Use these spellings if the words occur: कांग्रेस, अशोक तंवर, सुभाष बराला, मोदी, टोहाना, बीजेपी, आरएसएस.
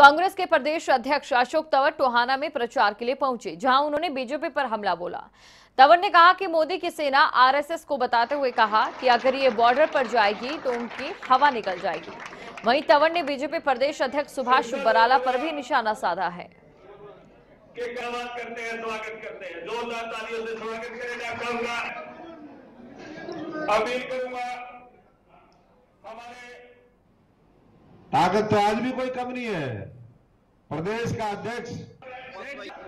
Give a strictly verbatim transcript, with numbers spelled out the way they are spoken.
कांग्रेस के प्रदेश अध्यक्ष अशोक तंवर टोहाना में प्रचार के लिए पहुंचे, जहां उन्होंने बीजेपी पर हमला बोला। तंवर ने कहा कि मोदी की सेना आरएसएस को बताते हुए कहा कि अगर ये बॉर्डर पर जाएगी तो उनकी हवा निकल जाएगी। वहीं तंवर ने बीजेपी प्रदेश अध्यक्ष सुभाष बराला पर भी निशाना साधा है। ताकत तो आज भी कोई कम नहीं है। प्रदेश का अध्यक्ष